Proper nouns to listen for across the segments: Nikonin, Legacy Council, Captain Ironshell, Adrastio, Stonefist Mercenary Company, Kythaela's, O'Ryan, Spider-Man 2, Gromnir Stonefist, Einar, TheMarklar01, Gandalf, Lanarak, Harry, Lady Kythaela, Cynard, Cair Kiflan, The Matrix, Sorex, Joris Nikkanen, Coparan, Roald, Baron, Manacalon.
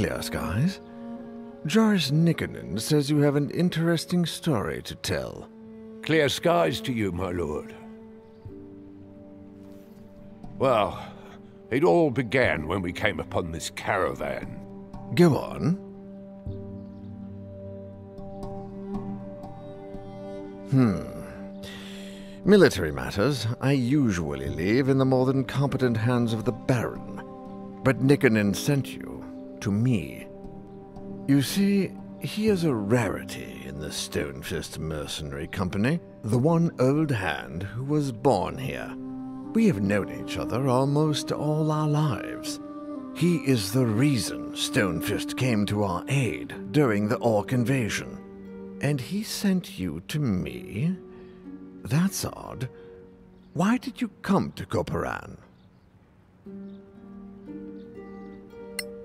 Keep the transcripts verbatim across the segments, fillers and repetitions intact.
clear skies. Joris Nikkanen says you have an interesting story to tell. Clear skies to you, my lord. Well, it all began when we came upon this caravan. Go on. Hmm. Military matters I usually leave in the more than competent hands of the Baron. But Nikkanen sent you to me. You see, he is a rarity in the Stonefist Mercenary Company, the one old hand who was born here. We have known each other almost all our lives. He is the reason Stonefist came to our aid during the Orc invasion. And he sent you to me? That's odd. Why did you come to Coparan?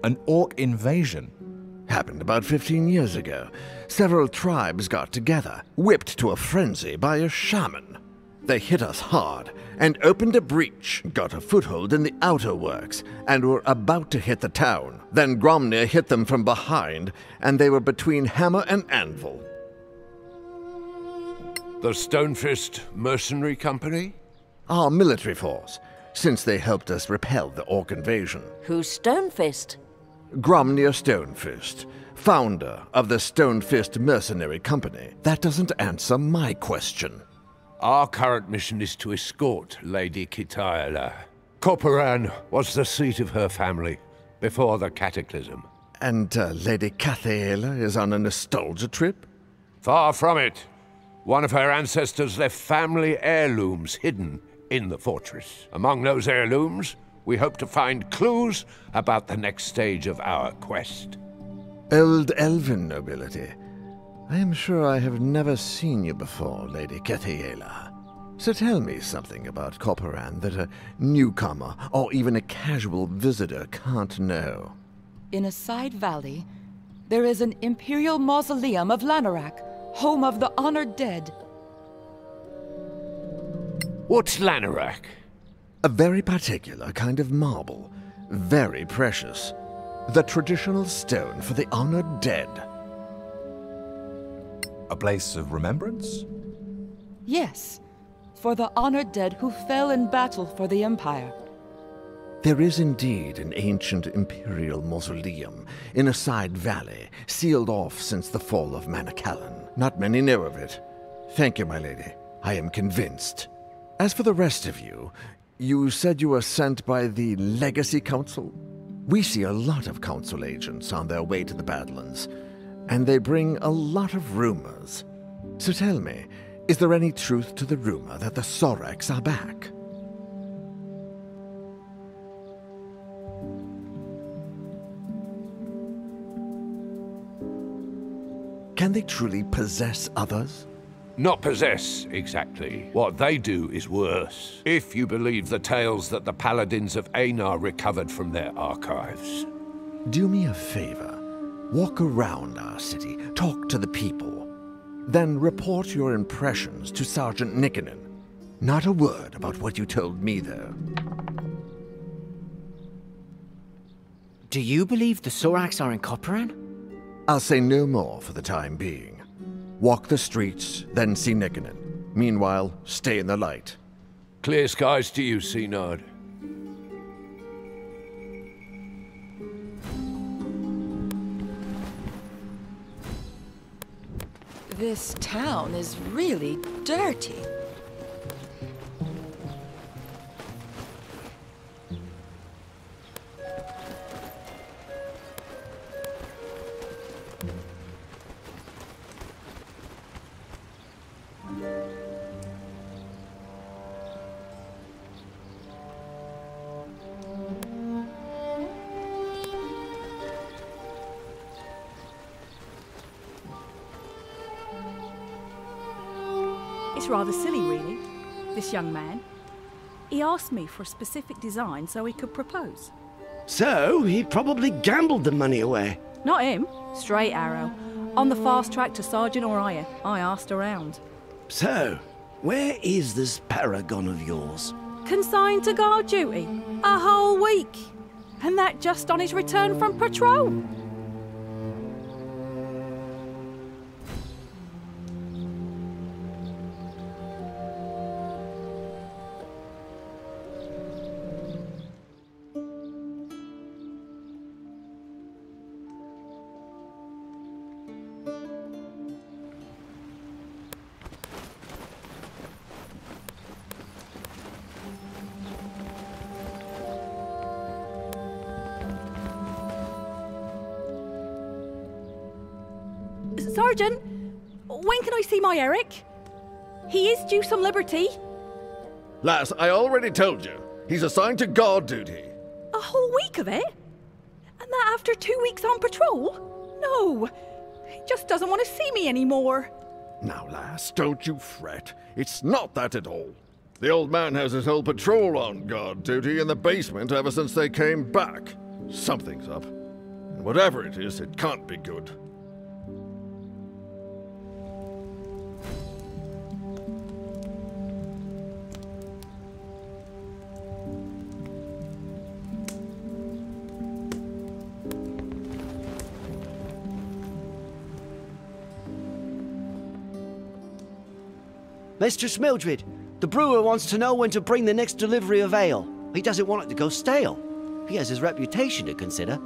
An Orc invasion? Happened about fifteen years ago. Several tribes got together, whipped to a frenzy by a shaman. They hit us hard and opened a breach, got a foothold in the outer works, and were about to hit the town. Then Gromnir hit them from behind, and they were between hammer and anvil. The Stonefist Mercenary Company? Our military force, since they helped us repel the Orc invasion. Who's Stonefist? Gromnir Stonefist, founder of the Stonefist Mercenary Company. That doesn't answer my question. Our current mission is to escort Lady Kythaela. Coparan was the seat of her family before the cataclysm. And uh, Lady Kythaela is on a nostalgia trip? Far from it. One of her ancestors left family heirlooms hidden in the fortress. Among those heirlooms, we hope to find clues about the next stage of our quest. Old elven nobility. I am sure I have never seen you before, Lady Kythaela. So tell me something about Coparan that a newcomer or even a casual visitor can't know. In a side valley, there is an imperial mausoleum of Lanarak, home of the honored dead. What's Lanarak? A very particular kind of marble, very precious. The traditional stone for the honored dead. A place of remembrance? Yes, for the honored dead who fell in battle for the Empire. There is indeed an ancient imperial mausoleum in a side valley, sealed off since the fall of Manacalon. Not many know of it. Thank you, my lady. I am convinced. As for the rest of you, you said you were sent by the Legacy Council? We see a lot of council agents on their way to the Badlands. And they bring a lot of rumors. So tell me, is there any truth to the rumor that the Sorex are back? Can they truly possess others? Not possess, exactly. What they do is worse. If you believe the tales that the paladins of Einar recovered from their archives. Do me a favor. Walk around our city, talk to the people, then report your impressions to Sergeant Nikkanen. Not a word about what you told me, though. Do you believe the Sorex are in Coparan? I'll say no more for the time being. Walk the streets, then see Nikkanen. Meanwhile, stay in the light. Clear skies to you, Cynard. This town is really dirty. It's rather silly, really, this young man. He asked me for a specific design so he could propose. So he probably gambled the money away. Not him. Straight arrow. On the fast track to Sergeant O'Ryan. I asked around. So, where is this paragon of yours? Consigned to guard duty. A whole week. And that just on his return from patrol. Sergeant, when can I see my Eric? He is due some liberty. Lass, I already told you. He's assigned to guard duty. A whole week of it? And that after two weeks on patrol? No. He just doesn't want to see me anymore. Now, lass, don't you fret. It's not that at all. The old man has his whole patrol on guard duty in the basement ever since they came back. Something's up. And whatever it is, it can't be good. Mistress Mildred, the brewer wants to know when to bring the next delivery of ale. He doesn't want it to go stale. He has his reputation to consider.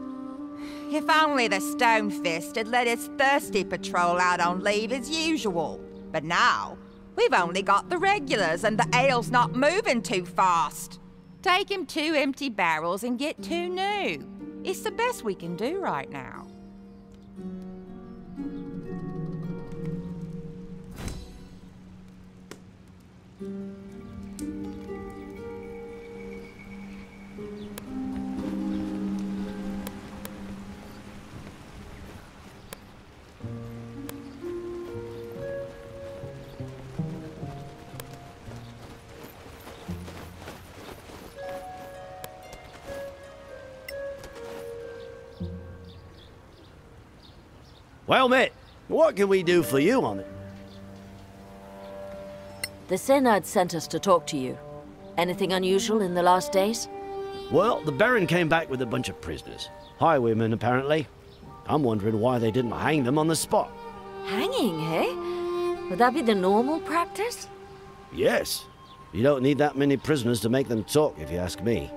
If only the Stonefist had let his thirsty patrol out on leave as usual. But now, we've only got the regulars and the ale's not moving too fast. Take him two empty barrels and get two new. It's the best we can do right now. Well, mate, what can we do for you on it? The Cynard sent us to talk to you. Anything unusual in the last days? Well, the Baron came back with a bunch of prisoners. Highwaymen, apparently. I'm wondering why they didn't hang them on the spot. Hanging, eh? Would that be the normal practice? Yes. You don't need that many prisoners to make them talk, if you ask me.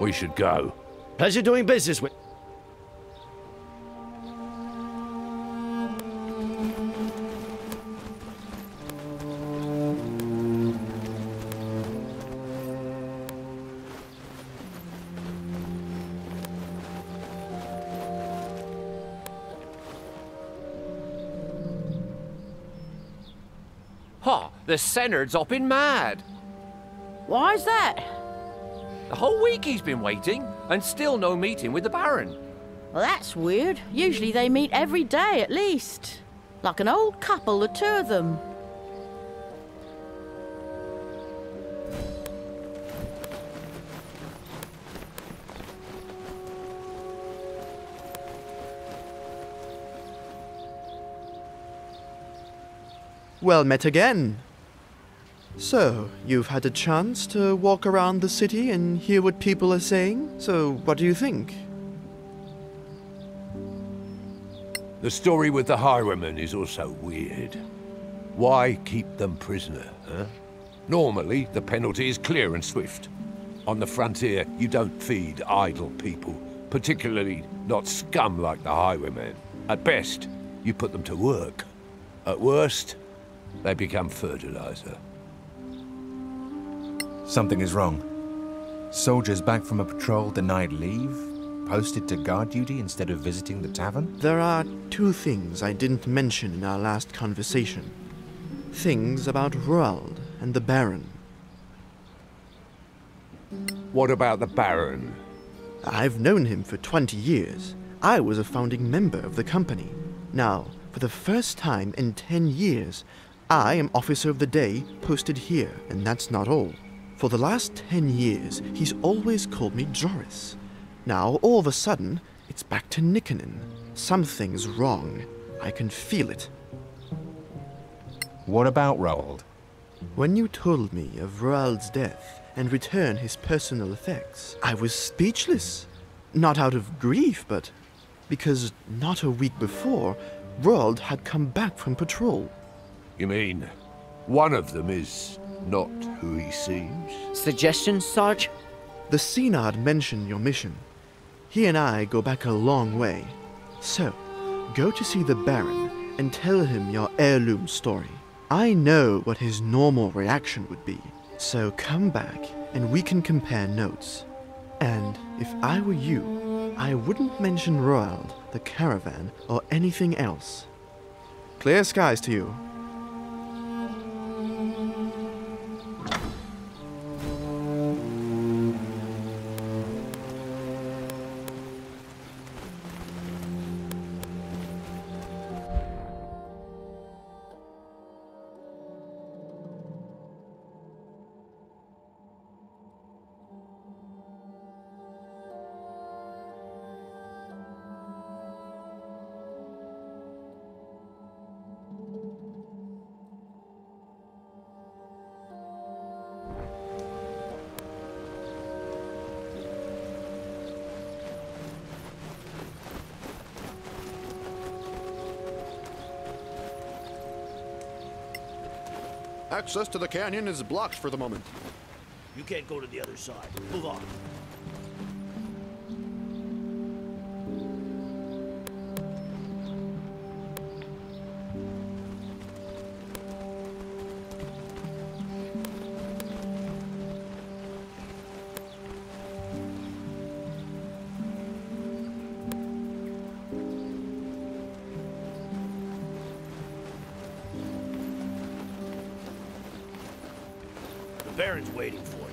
We should go. Pleasure doing business with... Ha! The Cynard's hopping mad. Why's that? The whole week he's been waiting, and still no meeting with the Baron. Well, that's weird. Usually they meet every day, at least. Like an old couple, the two of them. Well met again. So, you've had a chance to walk around the city and hear what people are saying, so what do you think? The story with the highwaymen is also weird. Why keep them prisoner, huh? Normally, the penalty is clear and swift. On the frontier, you don't feed idle people, particularly not scum like the highwaymen. At best, you put them to work. At worst, they become fertilizer. Something is wrong. Soldiers back from a patrol denied leave, posted to guard duty instead of visiting the tavern? There are two things I didn't mention in our last conversation. Things about Roald and the Baron. What about the Baron? I've known him for twenty years. I was a founding member of the company. Now, for the first time in ten years, I am Officer of the Day posted here, and that's not all. For the last ten years, he's always called me Joris. Now, all of a sudden, it's back to Nikonin. Something's wrong. I can feel it. What about Roald? When you told me of Roald's death and returned his personal effects, I was speechless. Not out of grief, but because not a week before, Roald had come back from patrol. You mean, one of them is... not who he seems. Suggestions, Sarge? The Cynard mentioned your mission. He and I go back a long way. So, go to see the Baron and tell him your heirloom story. I know what his normal reaction would be. So come back and we can compare notes. And If I were you, I wouldn't mention Roald, the caravan, or anything else. Clear skies to you. Access to the canyon is blocked for the moment. You can't go to the other side. Move on. Baron's waiting for you.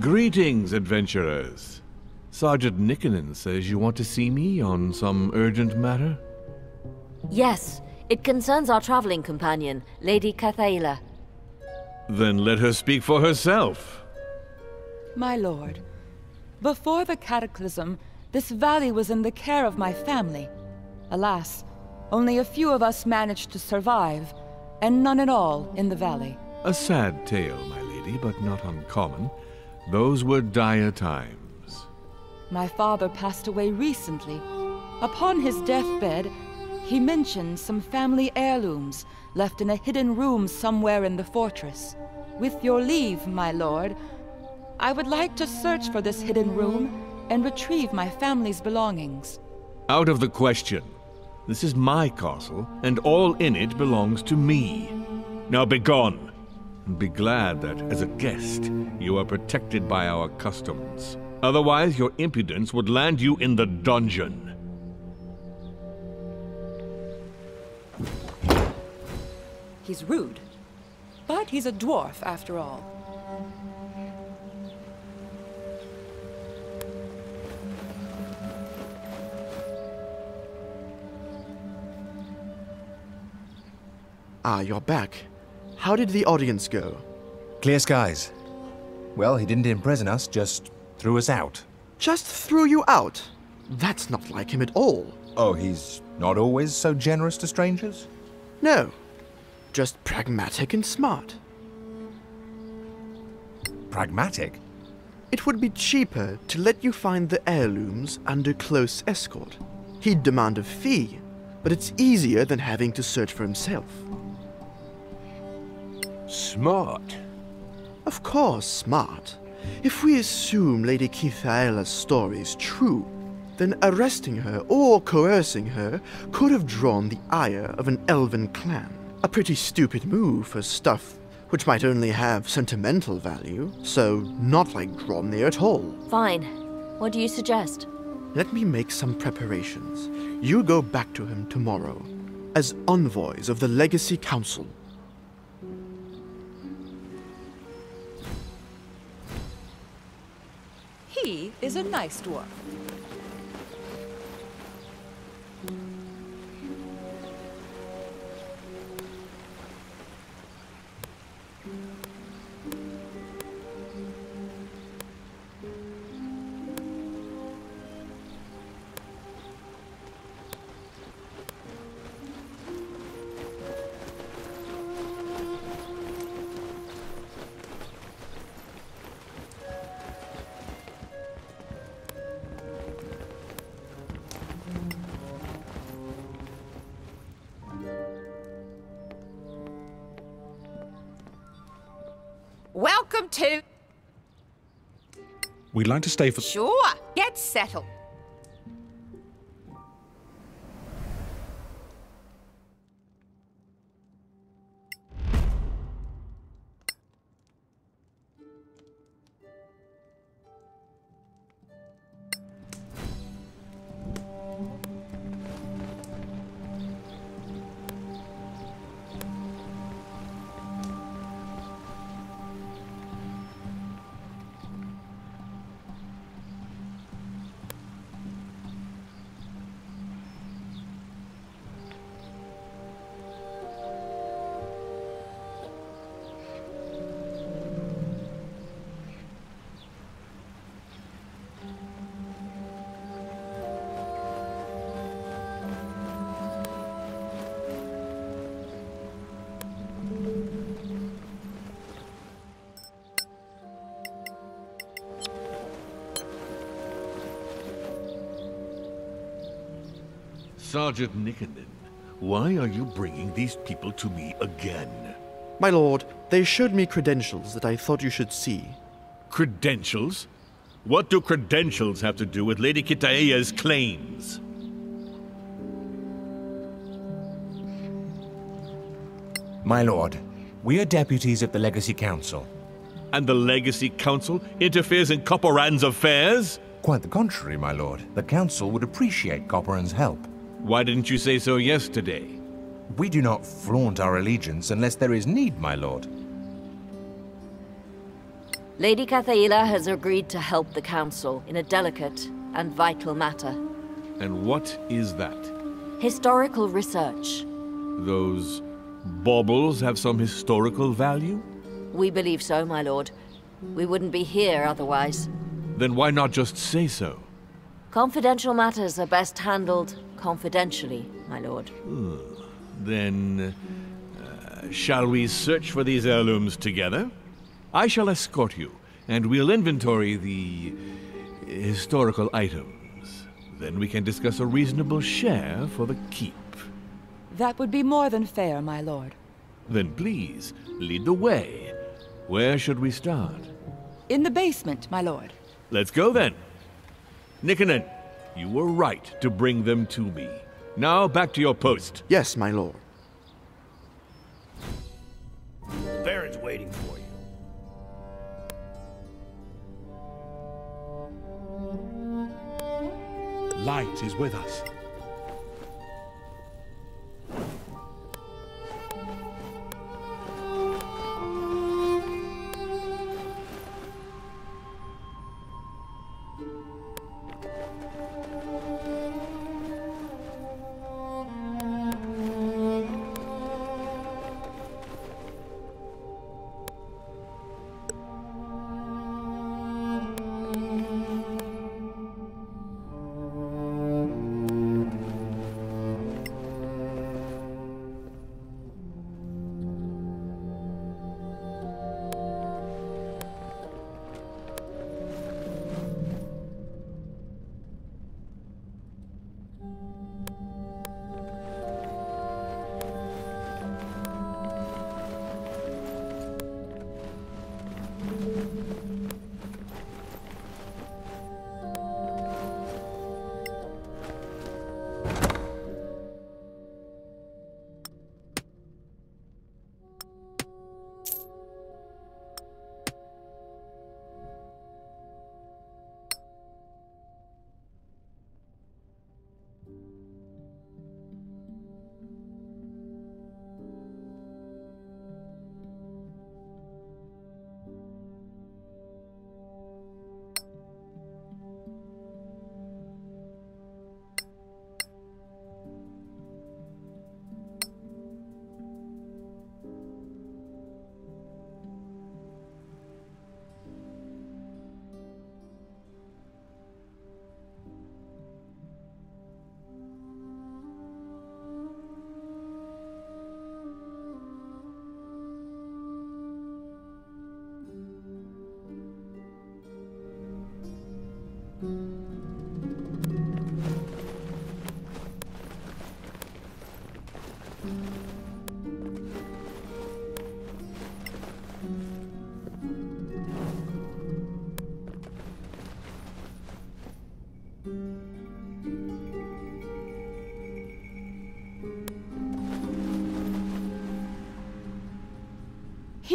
Greetings, adventurers. Sergeant Nikkanen says you want to see me on some urgent matter? Yes, it concerns our traveling companion, Lady Kythaela. Then let her speak for herself. My lord, before the cataclysm, this valley was in the care of my family. Alas, only a few of us managed to survive, and none at all in the valley. A sad tale, my lady, but not uncommon. Those were dire times. My father passed away recently. Upon his deathbed, he mentioned some family heirlooms left in a hidden room somewhere in the fortress. With your leave, my lord, I would like to search for this hidden room and retrieve my family's belongings. Out of the question. This is my castle, and all in it belongs to me. Now begone! And be glad that, as a guest, you are protected by our customs. Otherwise, your impudence would land you in the dungeon. He's rude, but he's a dwarf after all. Ah, you're back. How did the audience go? Clear skies. Well, he didn't imprison us, just threw us out. Just threw you out? That's not like him at all. Oh, he's not always so generous to strangers? No. Just pragmatic and smart. Pragmatic? It would be cheaper to let you find the heirlooms under close escort. He'd demand a fee, but it's easier than having to search for himself. Smart? Of course smart. If we assume Lady Kythaela's story is true, then arresting her or coercing her could have drawn the ire of an elven clan. A pretty stupid move for stuff which might only have sentimental value, so not like Gromnir at all. Fine. What do you suggest? Let me make some preparations. You go back to him tomorrow, as envoys of the Legacy Council. He is a nice dwarf. welcome to... We'd like to stay for... Sure, get settled. Sergeant Nikonin, why are you bringing these people to me again? My lord, they showed me credentials that I thought you should see. Credentials? What do credentials have to do with Lady Kythaela's claims? My lord, we are deputies of the Legacy Council. And the Legacy Council interferes in Coparan's affairs? Quite the contrary, my lord. The Council would appreciate Coparan's help. Why didn't you say so yesterday? We do not flaunt our allegiance unless there is need, my lord. Lady Kythaela has agreed to help the Council in a delicate and vital matter. And what is that? Historical research. Those baubles have some historical value? We believe so, my lord. We wouldn't be here otherwise. Then why not just say so? Confidential matters are best handled confidentially, my lord. Hmm. Then, uh, shall we search for these heirlooms together? I shall escort you, and we'll inventory the historical items. Then we can discuss a reasonable share for the keep. That would be more than fair, my lord. Then please, lead the way. Where should we start? In the basement, my lord. Let's go then. Nikonin, you were right to bring them to me. Now back to your post. Yes, my lord. The Baron's waiting for you. Light is with us.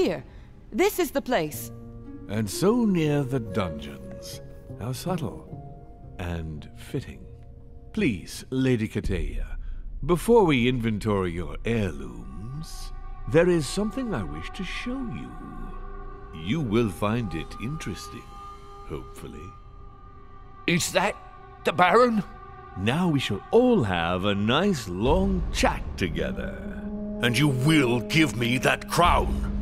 here. This is the place. And so near the dungeons. How subtle. And fitting. Please, Lady Kythaela, before we inventory your heirlooms, there is something I wish to show you. You will find it interesting, hopefully. Is that the Baron? Now we shall all have a nice long chat together. And you will give me that crown.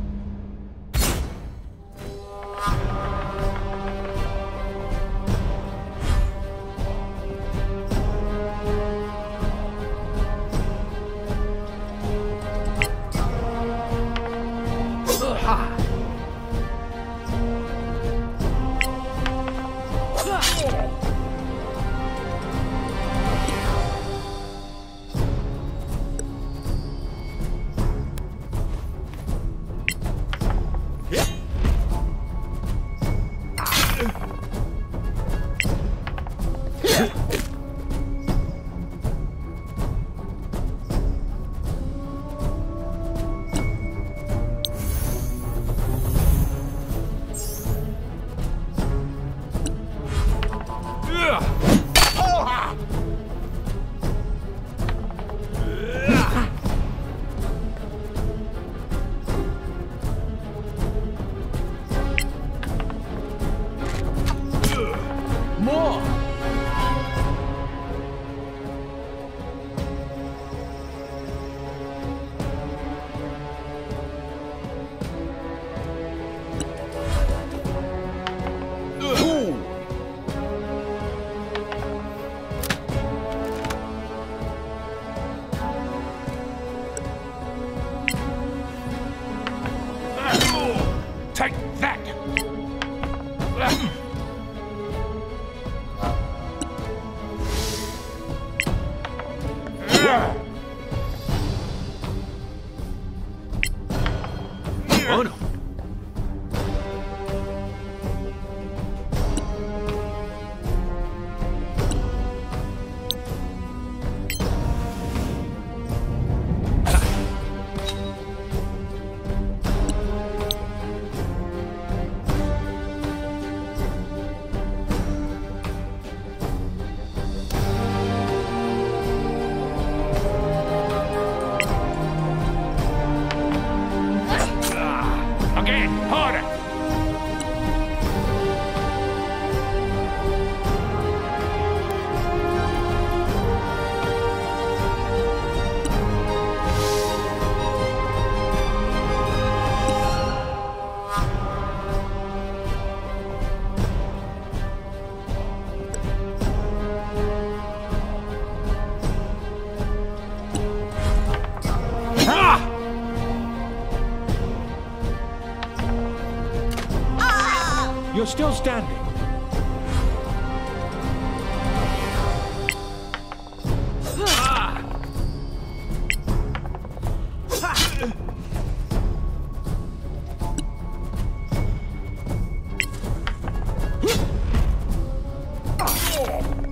Still standing.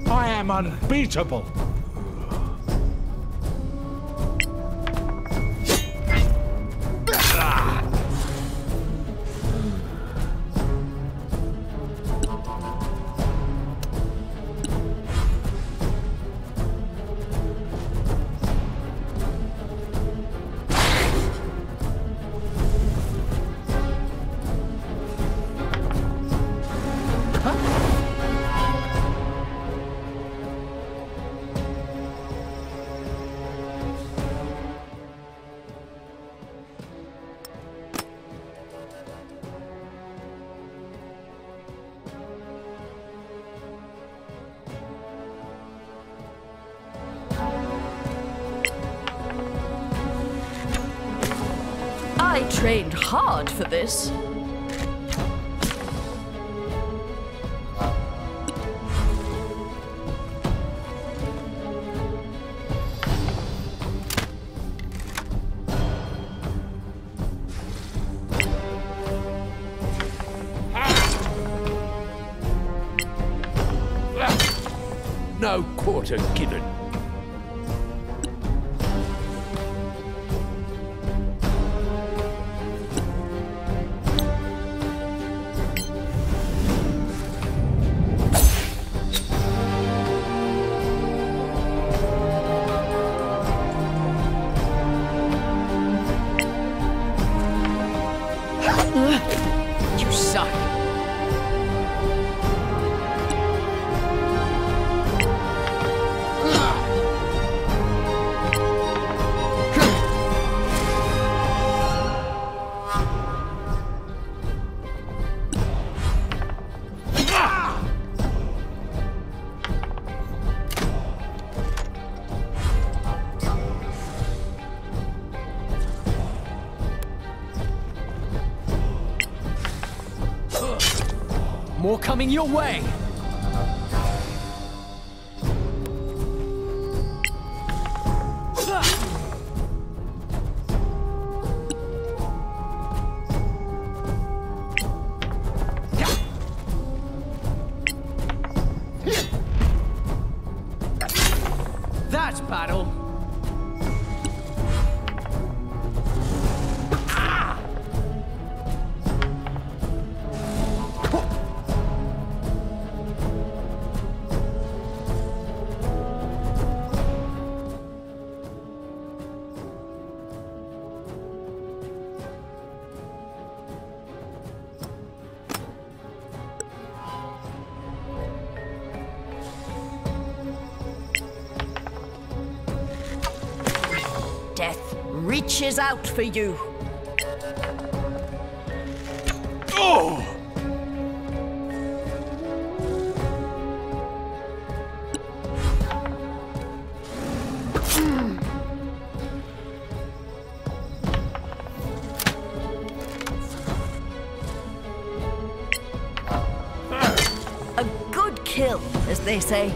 I am unbeatable. Trained hard for this. No quarter given. More coming your way! Reaches out for you. Oh! Mm. A good kill, as they say.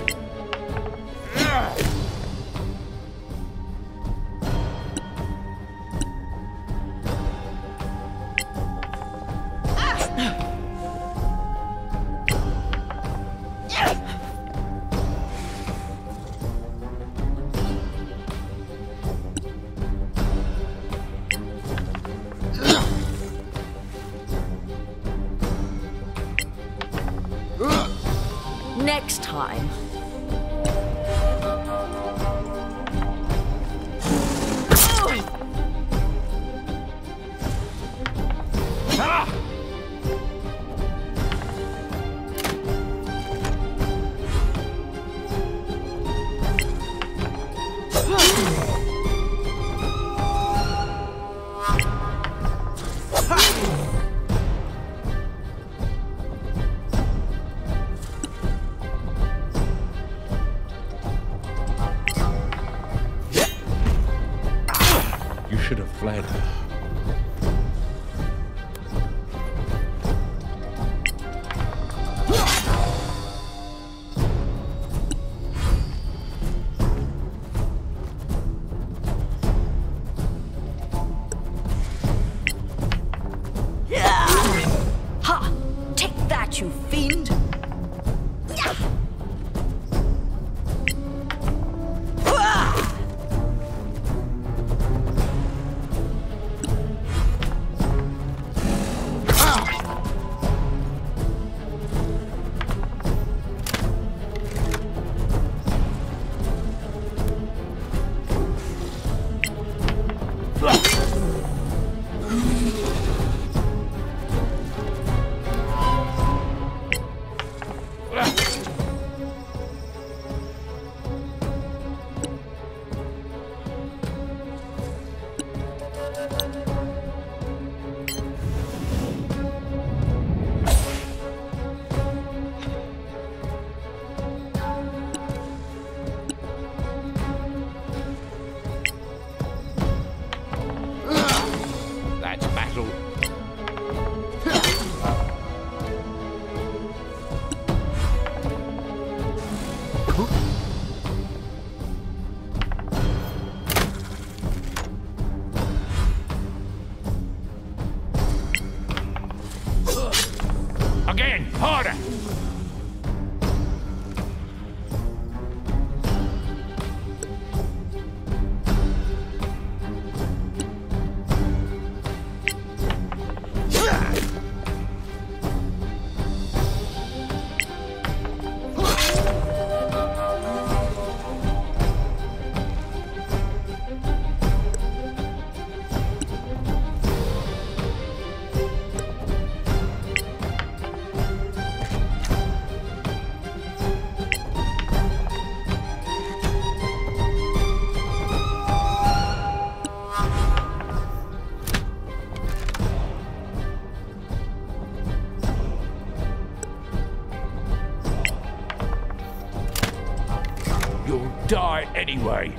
Anyway.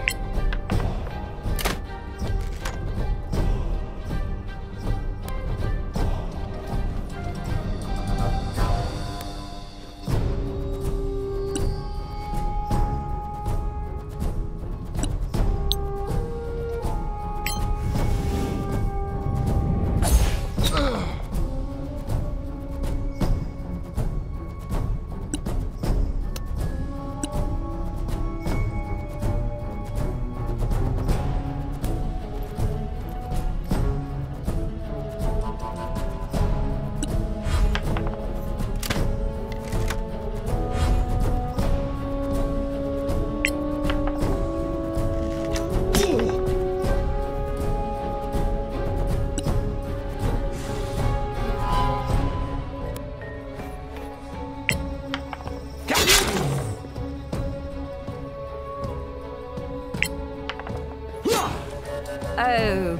Oh,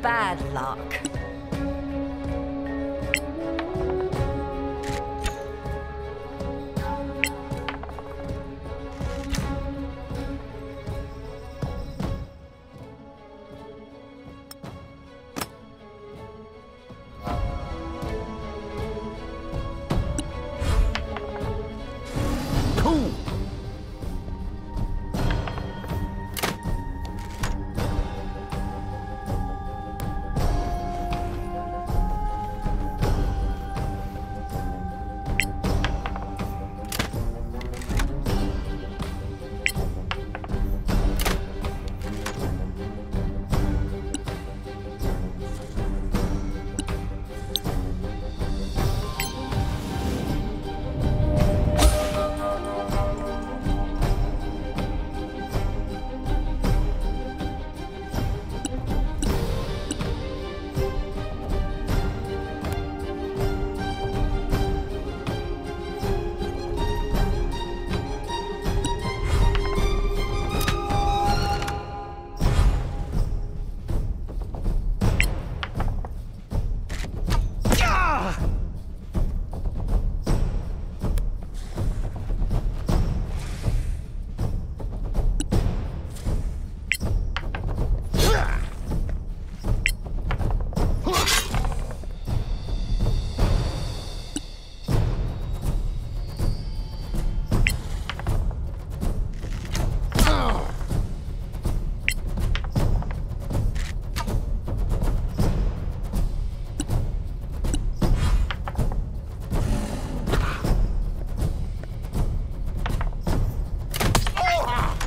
bad luck.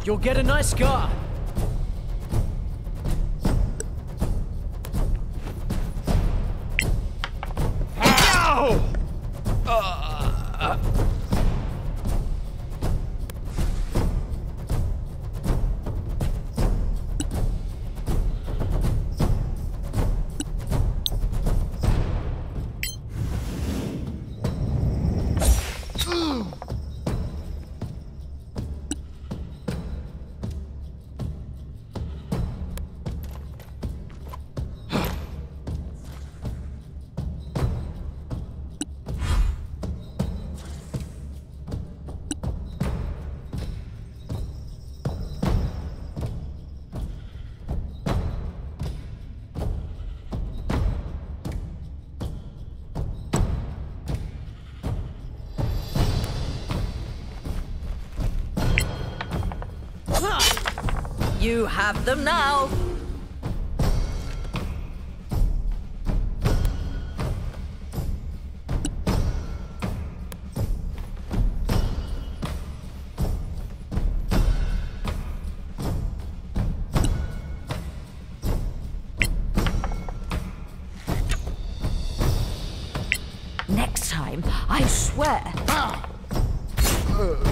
You'll get a nice car. Ow! Uh, uh. You have them now. Next time, I swear. Ah. Uh.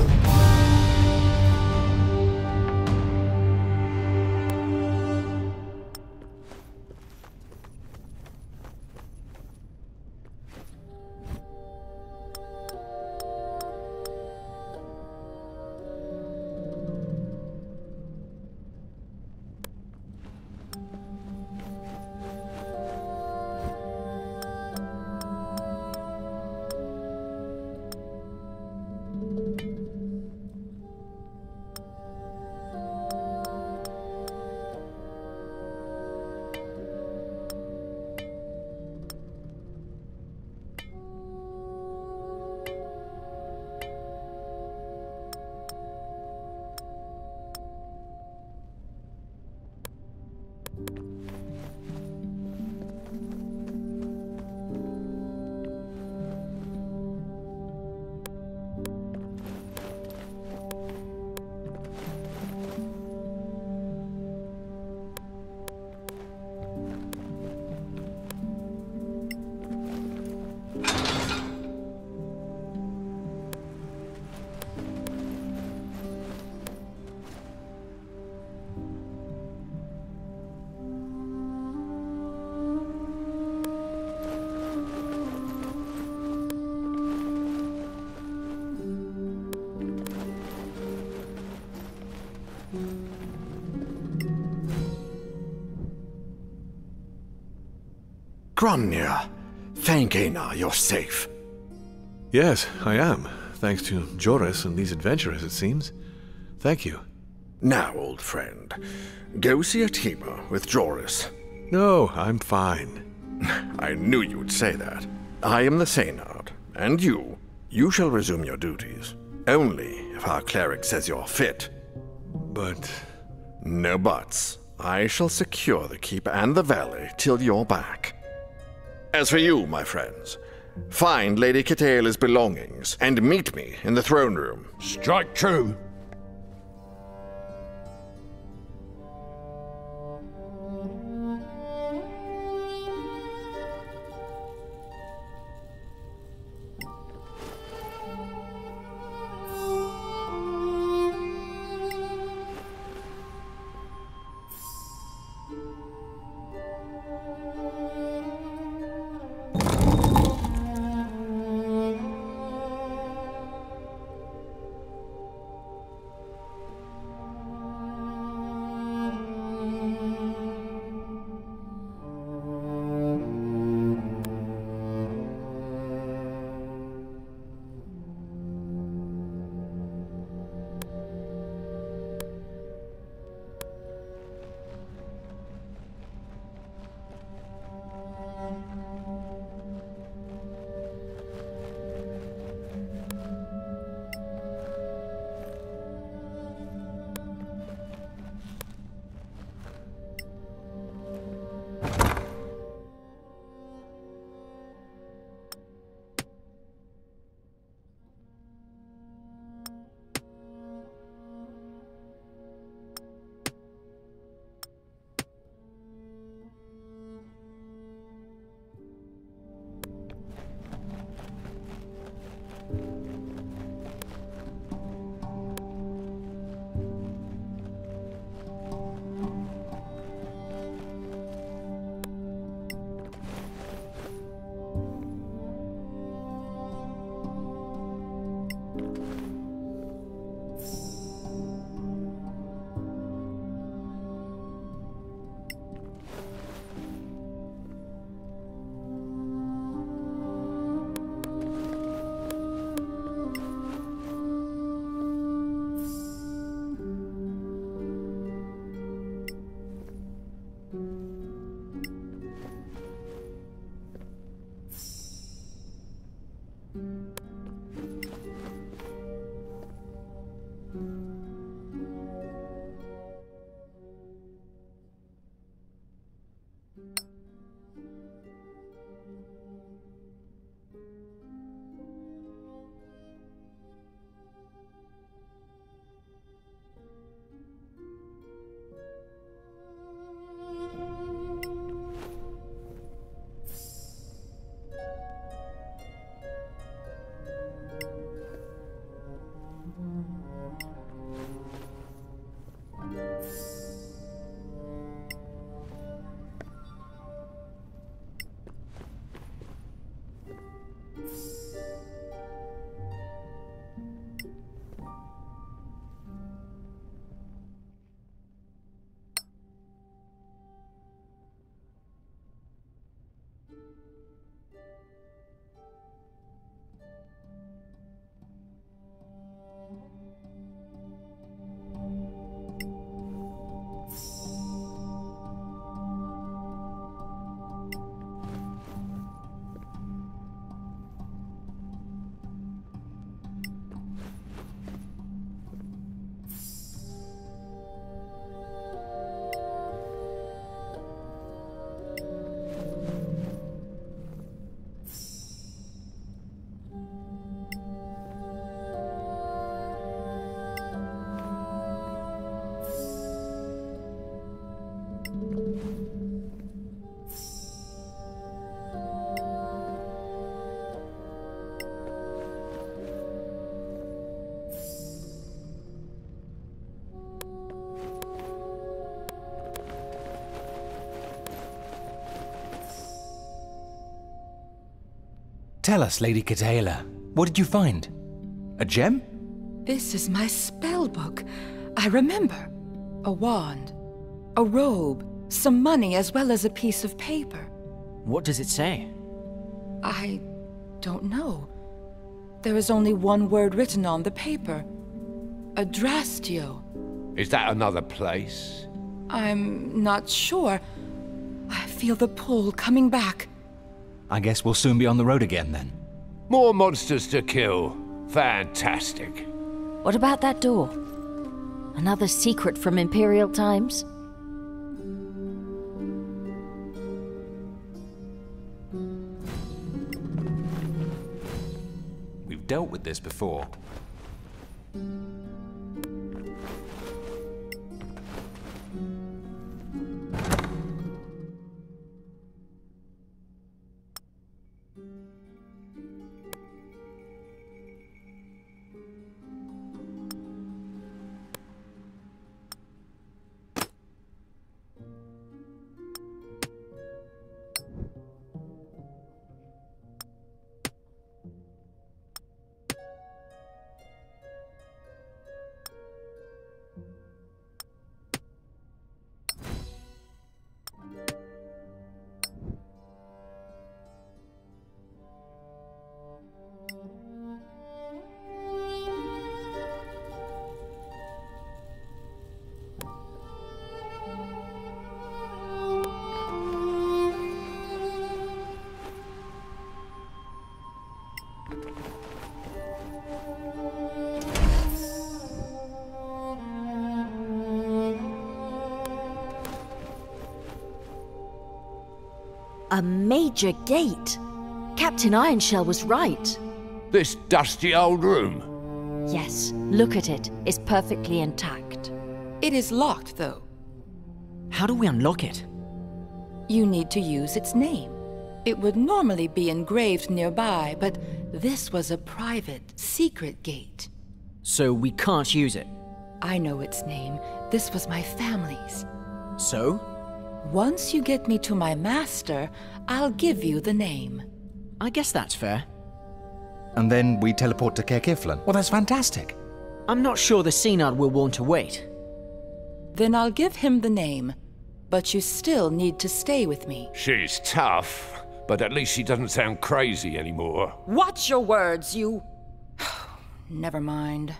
Gromnir, thank Einar, you're safe. Yes, I am. Thanks to Joris and these adventurers, it seems. Thank you. Now, old friend, go see a teamer with Joris. No, I'm fine. I knew you'd say that. I am the Cynard, and you, you shall resume your duties. Only if our cleric says you're fit. But... No buts. I shall secure the keep and the valley till you're back. As for you, my friends, find Lady Kythaela's belongings and meet me in the throne room. Strike true! Tell us, Lady Kythaela, what did you find? A gem? This is my spell book. I remember. A wand, a robe, some money, as well as a piece of paper. What does it say? I don't know. There is only one word written on the paper. Adrastio. Is that another place? I'm not sure. I feel the pull coming back. I guess we'll soon be on the road again, then. More monsters to kill. Fantastic. What about that door? Another secret from Imperial times? We've dealt with this before. A major gate. Captain Ironshell was right. This dusty old room. Yes, look at it. It's perfectly intact. It is locked, though. How do we unlock it? You need to use its name. It would normally be engraved nearby, but this was a private, secret gate. So we can't use it? I know its name. This was my family's. So? Once you get me to my master, I'll give you the name. I guess that's fair. And then we teleport to Cair Kiflan. Well, that's fantastic. I'm not sure the Cynard will want to wait. Then I'll give him the name, but you still need to stay with me. She's tough, but at least she doesn't sound crazy anymore. Watch your words, you... Never mind.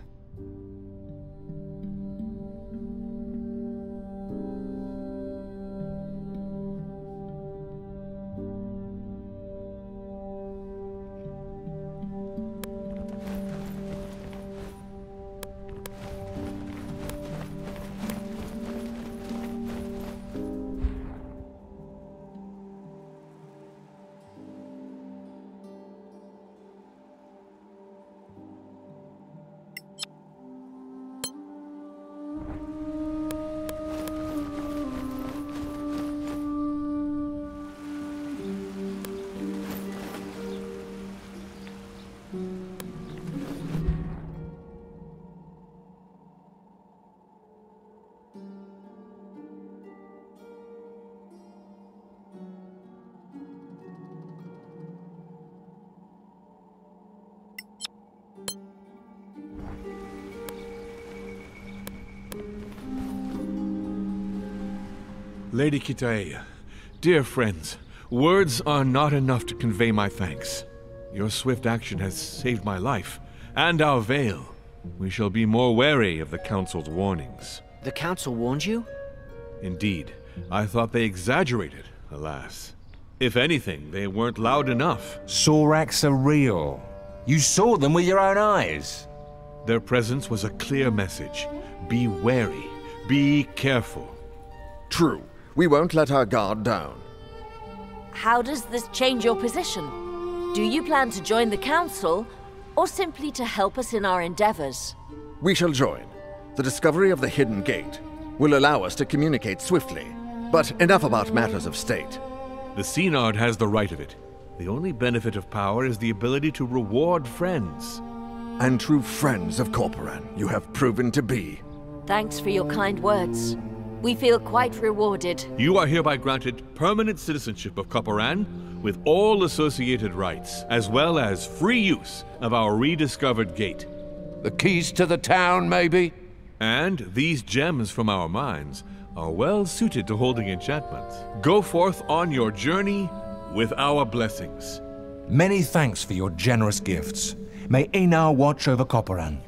Lady Kythaela, dear friends, words are not enough to convey my thanks. Your swift action has saved my life, and our veil. We shall be more wary of the Council's warnings. The Council warned you? Indeed. I thought they exaggerated, alas. If anything, they weren't loud enough. Sorex are real. You saw them with your own eyes. Their presence was a clear message. Be wary. Be careful. True. We won't let our guard down. How does this change your position? Do you plan to join the Council, or simply to help us in our endeavors? We shall join. The discovery of the hidden gate will allow us to communicate swiftly. But enough about matters of state. The Cynard has the right of it. The only benefit of power is the ability to reward friends. And true friends of Coparan, you have proven to be. Thanks for your kind words. We feel quite rewarded. You are hereby granted permanent citizenship of Coparan with all associated rights, as well as free use of our rediscovered gate. The keys to the town, maybe? And these gems from our mines are well suited to holding enchantments. Go forth on your journey with our blessings. Many thanks for your generous gifts. May Einar watch over Coparan.